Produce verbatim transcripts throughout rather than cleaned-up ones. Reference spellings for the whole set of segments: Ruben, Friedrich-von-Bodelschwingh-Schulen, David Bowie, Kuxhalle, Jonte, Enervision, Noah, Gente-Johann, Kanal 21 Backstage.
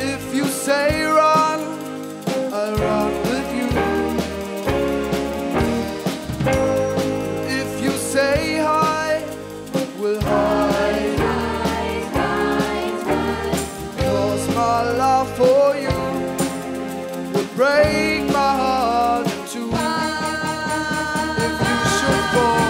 If you say run, I'll run with you. If you say hi, we'll hide. Hide, hide, hide. Cause my love for you would break my heart in two. If you should fall.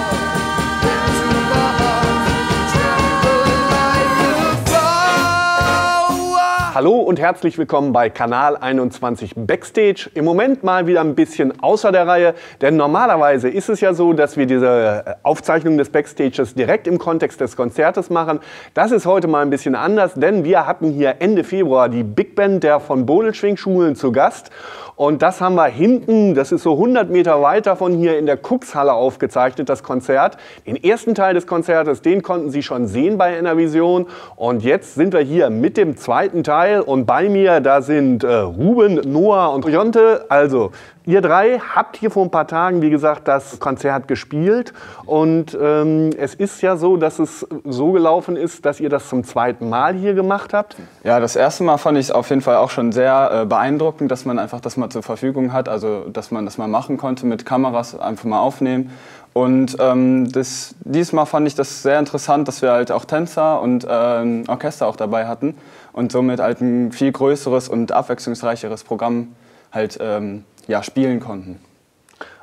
Hallo und herzlich willkommen bei Kanal einundzwanzig Backstage. Im Moment mal wieder ein bisschen außer der Reihe, denn normalerweise ist es ja so, dass wir diese Aufzeichnung des Backstages direkt im Kontext des Konzertes machen. Das ist heute mal ein bisschen anders, denn wir hatten hier Ende Februar die Big Band der Von-Bodelschwingh-Schulen zu Gast. Und das haben wir hinten, das ist so hundert Meter weiter von hier in der Kuxhalle aufgezeichnet, das Konzert. Den ersten Teil des Konzertes, den konnten Sie schon sehen bei Enervision. Und jetzt sind wir hier mit dem zweiten Teil. Und bei mir, da sind äh, Ruben, Noah und Jonte. Also, ihr drei habt hier vor ein paar Tagen, wie gesagt, das Konzert gespielt. Und ähm, es ist ja so, dass es so gelaufen ist, dass ihr das zum zweiten Mal hier gemacht habt. Ja, das erste Mal fand ich es auf jeden Fall auch schon sehr äh, beeindruckend, dass man einfach das mal zur Verfügung hat, also dass man das mal machen konnte, mit Kameras einfach mal aufnehmen. Und ähm, das, diesmal fand ich das sehr interessant, dass wir halt auch Tänzer und ähm, Orchester auch dabei hatten und somit halt ein viel größeres und abwechslungsreicheres Programm halt ähm, ja, spielen konnten.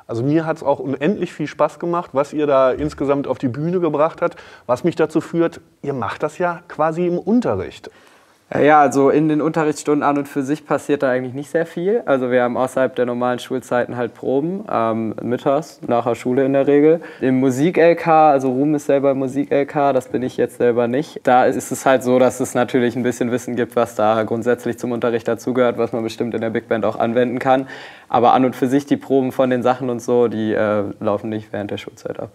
Also mir hat es auch unendlich viel Spaß gemacht, was ihr da insgesamt auf die Bühne gebracht habt, was mich dazu führt, ihr macht das ja quasi im Unterricht. Ja, also in den Unterrichtsstunden an und für sich passiert da eigentlich nicht sehr viel. Also wir haben außerhalb der normalen Schulzeiten halt Proben, ähm, mittags, nach der Schule in der Regel. Im Musik-L K, also Ruben ist selber Musik-L K, das bin ich jetzt selber nicht. Da ist es halt so, dass es natürlich ein bisschen Wissen gibt, was da grundsätzlich zum Unterricht dazugehört, was man bestimmt in der Big Band auch anwenden kann. Aber an und für sich die Proben von den Sachen und so, die äh, laufen nicht während der Schulzeit ab.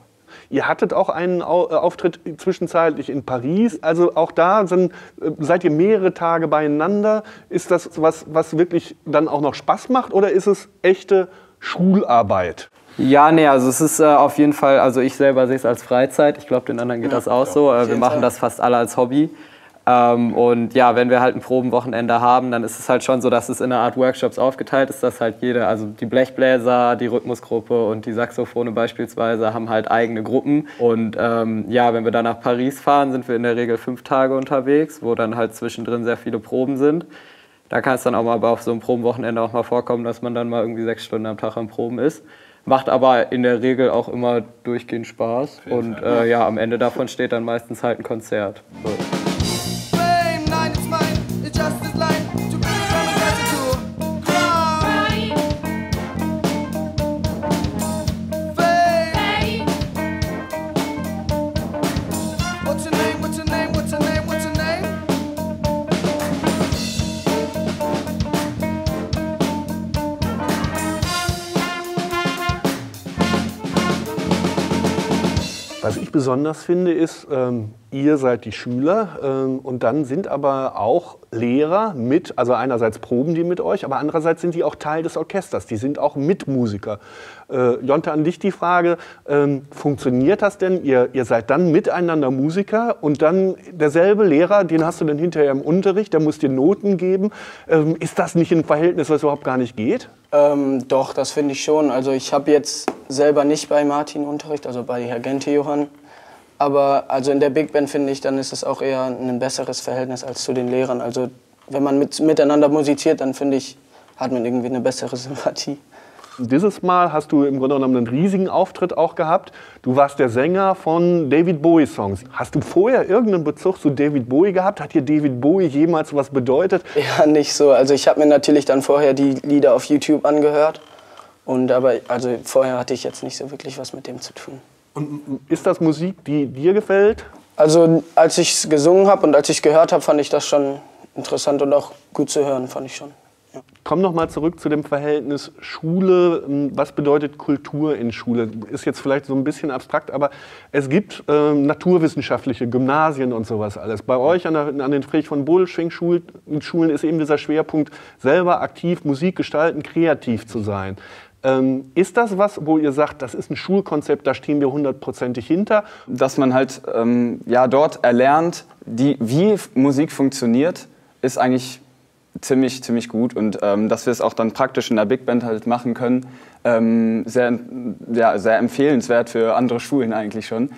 Ihr hattet auch einen Auftritt zwischenzeitlich in Paris, also auch da sind, seid ihr mehrere Tage beieinander. Ist das was, was wirklich dann auch noch Spaß macht oder ist es echte Schularbeit? Ja, nee, also es ist äh, auf jeden Fall, also ich selber sehe es als Freizeit, ich glaube den anderen geht ja, das auch ja, so, äh, wir machen das fast alle als Hobby. Ähm, und ja, wenn wir halt ein Probenwochenende haben, dann ist es halt schon so, dass es in einer Art Workshops aufgeteilt ist, dass halt jede, also die Blechbläser, die Rhythmusgruppe und die Saxophone beispielsweise haben halt eigene Gruppen. Und ähm, ja, wenn wir dann nach Paris fahren, sind wir in der Regel fünf Tage unterwegs, wo dann halt zwischendrin sehr viele Proben sind. Da kann es dann auch mal auf so einem Probenwochenende auch mal vorkommen, dass man dann mal irgendwie sechs Stunden am Tag am Proben ist. Macht aber in der Regel auch immer durchgehend Spaß. Und äh, ja, am Ende davon steht dann meistens halt ein Konzert. So. Was ich besonders finde, ist, ähm, ihr seid die Schüler ähm, und dann sind aber auch Lehrer mit, also einerseits proben die mit euch, aber andererseits sind die auch Teil des Orchesters, die sind auch Mitmusiker. Äh, Jonte, an dich die Frage, ähm, funktioniert das denn? Ihr, ihr seid dann miteinander Musiker und dann derselbe Lehrer, den hast du dann hinterher im Unterricht, der muss dir Noten geben. Ähm, ist das nicht ein Verhältnis, was überhaupt gar nicht geht? Ähm, doch, das finde ich schon. Also ich habe jetzt selber nicht bei Martin Unterricht, also bei Herr Gente-Johann. Aber also in der Big Band finde ich, dann ist es auch eher ein besseres Verhältnis als zu den Lehrern. Also wenn man mit, miteinander musiziert, dann finde ich, hat man irgendwie eine bessere Sympathie. Dieses Mal hast du im Grunde genommen einen riesigen Auftritt auch gehabt. Du warst der Sänger von David Bowie Songs. Hast du vorher irgendeinen Bezug zu David Bowie gehabt? Hat dir David Bowie jemals was bedeutet? Ja, nicht so. Also ich habe mir natürlich dann vorher die Lieder auf YouTube angehört. Und aber also vorher hatte ich jetzt nicht so wirklich was mit dem zu tun. Und ist das Musik, die dir gefällt? Also als ich es gesungen habe und als ich es gehört habe, fand ich das schon interessant und auch gut zu hören, fand ich schon. Ja. Komm noch mal zurück zu dem Verhältnis Schule. Was bedeutet Kultur in Schule? Ist jetzt vielleicht so ein bisschen abstrakt, aber es gibt äh, naturwissenschaftliche Gymnasien und sowas alles. Bei euch an, der, an den Friedrich-von-Bodelschwingh-Schulen ist eben dieser Schwerpunkt, selber aktiv Musik gestalten, kreativ zu sein. Ähm, ist das was, wo ihr sagt, das ist ein Schulkonzept, da stehen wir hundertprozentig hinter? Dass man halt ähm, ja, dort erlernt, die, wie Musik funktioniert, ist eigentlich ziemlich, ziemlich gut. Und ähm, dass wir es auch dann praktisch in der Big Band halt machen können, ähm, sehr, ja, sehr empfehlenswert für andere Schulen eigentlich schon.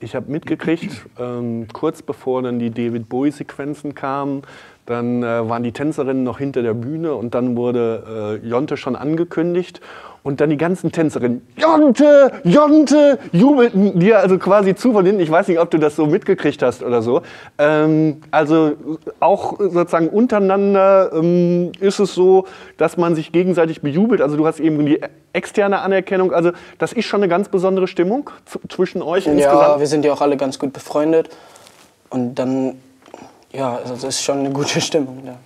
Ich habe mitgekriegt, ähm, kurz bevor dann die David Bowie-Sequenzen kamen, dann äh, waren die Tänzerinnen noch hinter der Bühne und dann wurde äh, Jonte schon angekündigt. Und dann die ganzen Tänzerinnen, Jonte, Jonte, jubelten dir also quasi zu von hinten. Ich weiß nicht, ob du das so mitgekriegt hast oder so. Ähm, also auch sozusagen untereinander ähm, ist es so, dass man sich gegenseitig bejubelt. Also du hast eben die externe Anerkennung. Also das ist schon eine ganz besondere Stimmung zwischen euch ja, insgesamt. Ja, wir sind ja auch alle ganz gut befreundet. Und dann, ja, also das ist schon eine gute Stimmung, ja.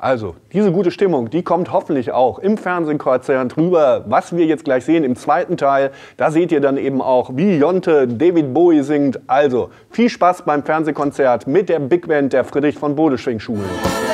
Also, diese gute Stimmung, die kommt hoffentlich auch im Fernsehkonzert drüber, was wir jetzt gleich sehen im zweiten Teil. Da seht ihr dann eben auch, wie Jonte David Bowie singt. Also, viel Spaß beim Fernsehkonzert mit der Big Band der Friedrich-von-Bodelschwingh-Schulen.